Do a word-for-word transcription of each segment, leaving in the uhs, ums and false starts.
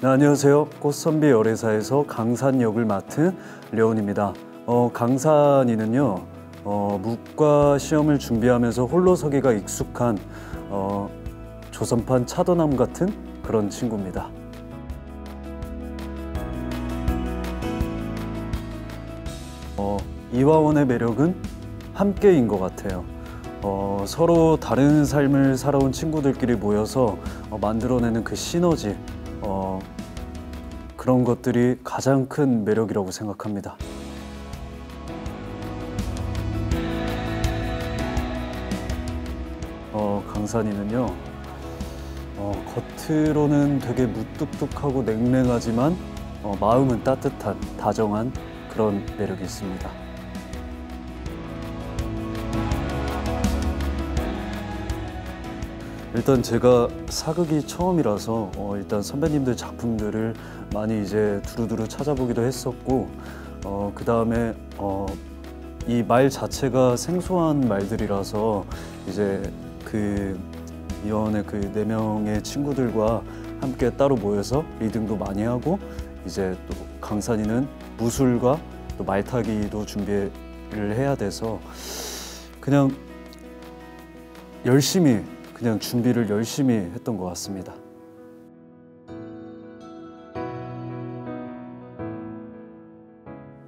네, 안녕하세요. 꽃선비 열애사에서 강산 역을 맡은 려운입니다. 어, 강산이는요, 어, 문과 시험을 준비하면서 홀로 서기가 익숙한 어, 조선판 차도남 같은 그런 친구입니다. 어, 이화원의 매력은 함께인 것 같아요. 어, 서로 다른 삶을 살아온 친구들끼리 모여서 어, 만들어내는 그 시너지, 어, 그런 것들이 가장 큰 매력이라고 생각합니다. 어, 강산이는요, 어, 겉으로는 되게 무뚝뚝하고 냉랭하지만 어, 마음은 따뜻한, 다정한 그런 매력이 있습니다. 일단 제가 사극이 처음이라서 어, 일단 선배님들 작품들을 많이 이제 두루두루 찾아보기도 했었고, 어, 그 다음에 어, 이 말 자체가 생소한 말들이라서 이제 그 이화원의 그 네 명의 친구들과 함께 따로 모여서 리딩도 많이 하고, 이제 또 강산이는 무술과 또 말타기도 준비를 해야 돼서 그냥 열심히 그냥 준비를 열심히 했던 것 같습니다.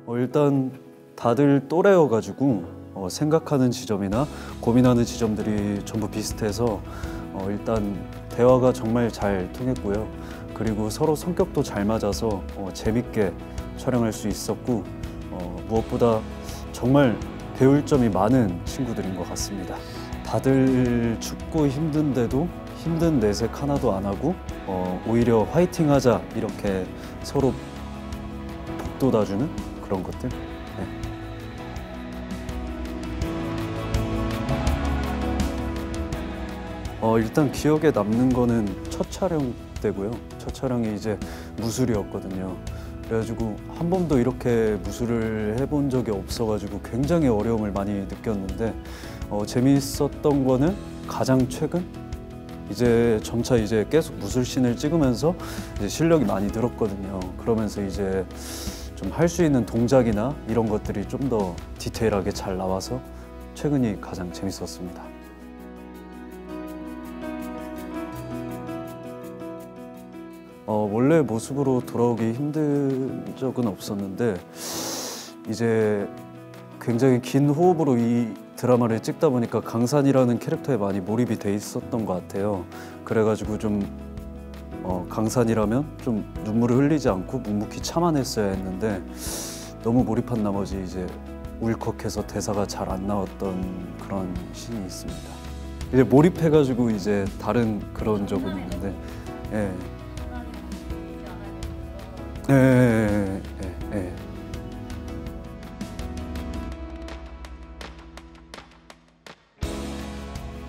어, 일단 다들 또래여가지고 어, 생각하는 지점이나 고민하는 지점들이 전부 비슷해서 어, 일단 대화가 정말 잘 통했고요. 그리고 서로 성격도 잘 맞아서 어, 재밌게 촬영할 수 있었고, 어, 무엇보다 정말 배울 점이 많은 친구들인 것 같습니다. 다들 춥고 힘든데도 힘든 내색 하나도 안 하고 어, 오히려 화이팅 하자 이렇게 서로 북돋아주는 그런 것들. 네. 어, 일단 기억에 남는 거는 첫 촬영 때고요. 첫 촬영이 이제 무술이었거든요. 그래가지고 한 번도 이렇게 무술을 해본 적이 없어가지고 굉장히 어려움을 많이 느꼈는데, 어, 재미있었던 거는 가장 최근, 이제 점차 이제 계속 무술씬을 찍으면서 이제 실력이 많이 늘었거든요. 그러면서 이제 좀 할 수 있는 동작이나 이런 것들이 좀 더 디테일하게 잘 나와서 최근이 가장 재밌었습니다. 어, 원래 모습으로 돌아오기 힘든 적은 없었는데, 이제 굉장히 긴 호흡으로 이 드라마를 찍다 보니까 강산이라는 캐릭터에 많이 몰입이 돼 있었던 것 같아요. 그래가지고 좀 어, 강산이라면 좀 눈물을 흘리지 않고 묵묵히 참아냈어야 했는데, 너무 몰입한 나머지 이제 울컥해서 대사가 잘 안 나왔던 그런 신이 있습니다. 이제 몰입해가지고 이제 다른 그런 적은 있는데, 예. 예, 예, 예, 예.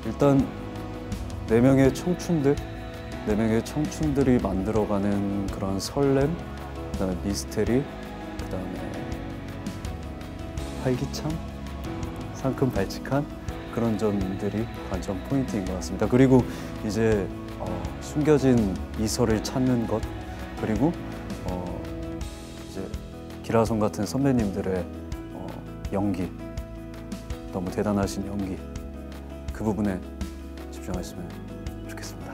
일단 네 명의 청춘들, 네 명의 청춘들이 만들어가는 그런 설렘, 그다음에 미스테리, 그다음에 활기참, 상큼 발칙한 그런 점들이 관전 포인트인 것 같습니다. 그리고 이제 어, 숨겨진 이설을 찾는 것, 그리고 어, 이제 기라성 같은 선배님들의 어, 연기, 너무 대단하신 연기. 그 부분에 집중하시면 좋겠습니다.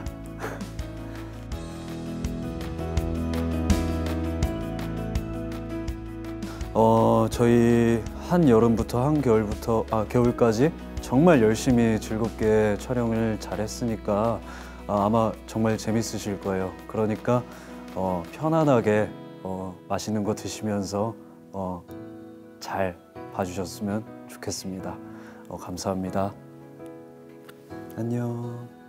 어, 저희 한여름부터 한겨울부터 아, 겨울까지 정말 열심히 즐겁게 촬영을 잘했으니까 아, 아마 정말 재밌으실 거예요. 그러니까 어, 편안하게 어, 맛있는 거 드시면서 어, 잘 봐주셨으면 좋겠습니다. 어, 감사합니다. 안녕.